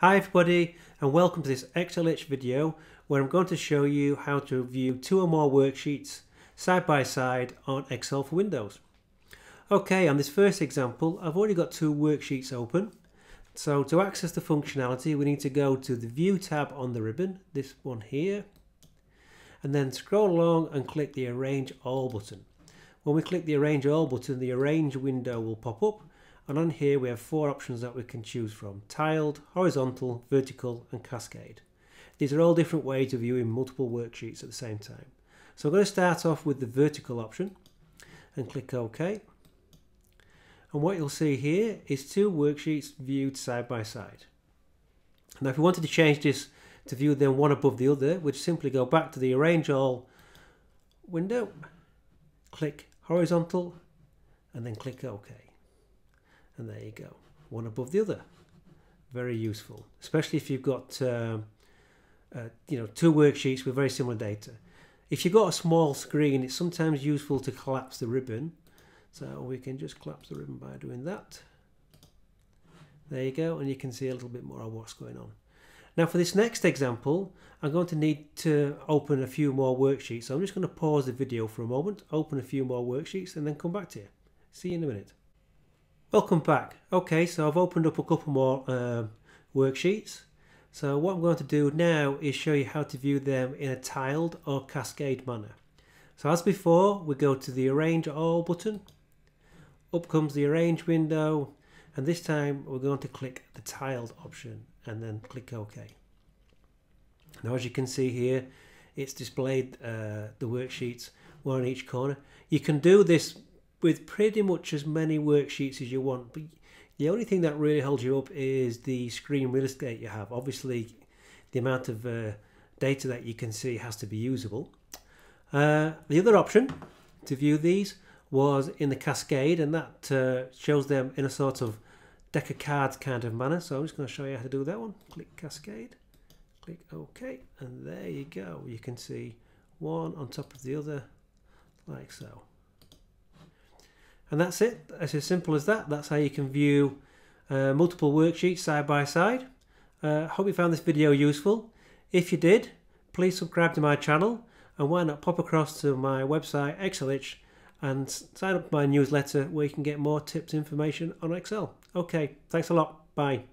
Hi everybody, and welcome to this Excel Itch video where I'm going to show you how to view two or more worksheets side by side on Excel for Windows. Okay, on this first example I've already got two worksheets open. So to access the functionality we need to go to the View tab on the ribbon, this one here, and then scroll along and click the Arrange All button. When we click the Arrange All button, the Arrange window will pop up. And on here we have four options that we can choose from: tiled, horizontal, vertical and cascade. These are all different ways of viewing multiple worksheets at the same time. So I'm going to start off with the vertical option and click OK. And what you'll see here is two worksheets viewed side by side. Now if we wanted to change this to view them one above the other, we'd simply go back to the Arrange All window, click horizontal and then click OK. And there you go, one above the other. Very useful, especially if you've got two worksheets with very similar data. If you've got a small screen, it's sometimes useful to collapse the ribbon. So we can just collapse the ribbon by doing that. There you go, and you can see a little bit more of what's going on. Now for this next example, I'm going to need to open a few more worksheets. So I'm just going to pause the video for a moment, open a few more worksheets, and then come back to you. See you in a minute. Welcome back. Okay, so I've opened up a couple more worksheets. So what I'm going to do now is show you how to view them in a tiled or cascade manner. So as before, we go to the Arrange All button. Up comes the Arrange window, and this time we're going to click the tiled option and then click OK. Now as you can see here, it's displayed the worksheets, one on each corner. You can do this with pretty much as many worksheets as you want, but the only thing that really holds you up is the screen real estate you have. Obviously the amount of data that you can see has to be usable. The other option to view these was in the cascade, and that shows them in a sort of deck of cards kind of manner. So I'm just going to show you how to do that one. Click cascade, click OK, and there you go. You can see one on top of the other like so. And that's it. It's as simple as that. That's how you can view multiple worksheets side by side. Hope you found this video useful. If you did, please subscribe to my channel, and why not pop across to my website Excel Itch and sign up for my newsletter where you can get more tips, information on Excel. Okay, thanks a lot. Bye.